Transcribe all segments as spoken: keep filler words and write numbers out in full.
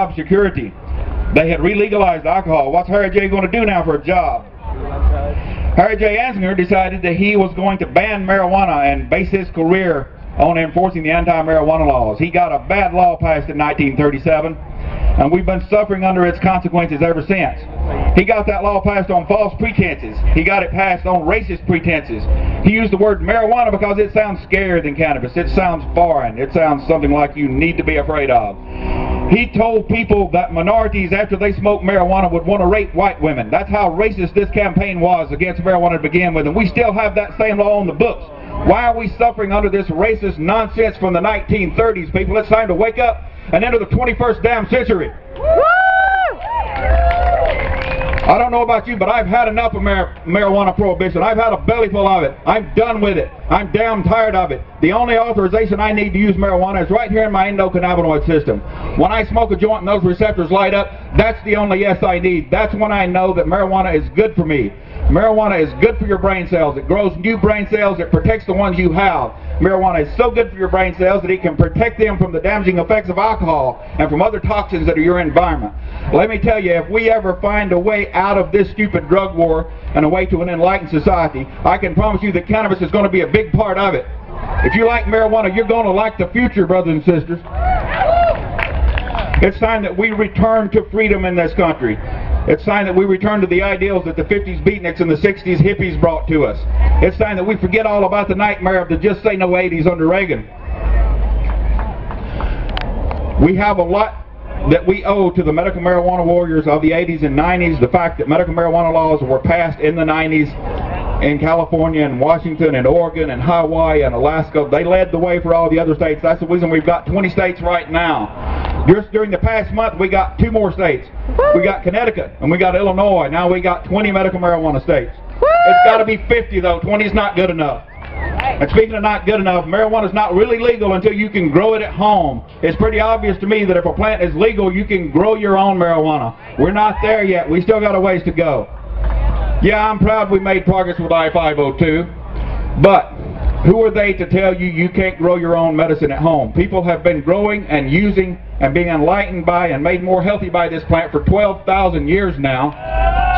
Job security. They had re-legalized alcohol. What's Harry J. going to do now for a job? Harry J. Anslinger decided that he was going to ban marijuana and base his career on enforcing the anti-marijuana laws. He got a bad law passed in nineteen thirty-seven, and we've been suffering under its consequences ever since. He got that law passed on false pretenses. He got it passed on racist pretenses. He used the word marijuana because it sounds scarier than cannabis. It sounds foreign. It sounds something like you need to be afraid of. He told people that minorities, after they smoked marijuana, would want to rape white women. That's how racist this campaign was against marijuana to begin with, and we still have that same law on the books. Why are we suffering under this racist nonsense from the nineteen thirties, people? It's time to wake up and enter the twenty-first damn century. I don't know about you, but I've had enough of mar marijuana prohibition. I've had a belly full of it. I'm done with it. I'm damn tired of it. The only authorization I need to use marijuana is right here in my endocannabinoid system. When I smoke a joint and those receptors light up, that's the only yes I need. That's when I know that marijuana is good for me. Marijuana is good for your brain cells. It grows new brain cells. It protects the ones you have. Marijuana is so good for your brain cells that it can protect them from the damaging effects of alcohol and from other toxins that are your environment. Let me tell you, if we ever find a way out of this stupid drug war and a way to an enlightened society, I can promise you that cannabis is going to be a big part of it. If you like marijuana, you're going to like the future, brothers and sisters. It's time that we return to freedom in this country. It's time that we return to the ideals that the fifties beatniks and the sixties hippies brought to us. It's time that we forget all about the nightmare of the just say no eighties under Reagan. We have a lot that we owe to the medical marijuana warriors of the eighties and nineties. The fact that medical marijuana laws were passed in the nineties in California and Washington and Oregon and Hawaii and Alaska. They led the way for all the other states. That's the reason we've got twenty states right now. Just during the past month, we got two more states. We got Connecticut, and we got Illinois. Now we got twenty medical marijuana states. It's got to be fifty, though. twenty is not good enough. And speaking of not good enough, marijuana is not really legal until you can grow it at home. It's pretty obvious to me that if a plant is legal, you can grow your own marijuana. We're not there yet. We still got a ways to go. Yeah, I'm proud we made progress with I five oh two, but who are they to tell you you can't grow your own medicine at home? People have been growing and using and being enlightened by and made more healthy by this plant for twelve thousand years now.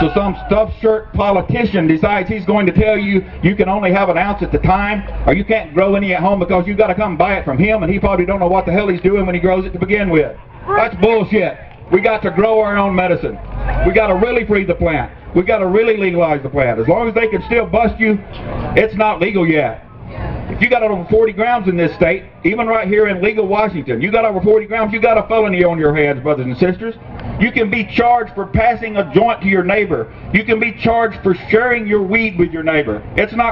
So some stuffed-shirt politician decides he's going to tell you you can only have an ounce at the time, or you can't grow any at home because you've got to come buy it from him, and he probably don't know what the hell he's doing when he grows it to begin with. That's bullshit. We got to grow our own medicine. We got to really free the plant. We got to really legalize the plant. As long as they can still bust you, it's not legal yet. If you got over forty grams in this state, even right here in legal Washington, you got over forty grams, you got a felony on your hands, brothers and sisters. You can be charged for passing a joint to your neighbor. You can be charged for sharing your weed with your neighbor. It's not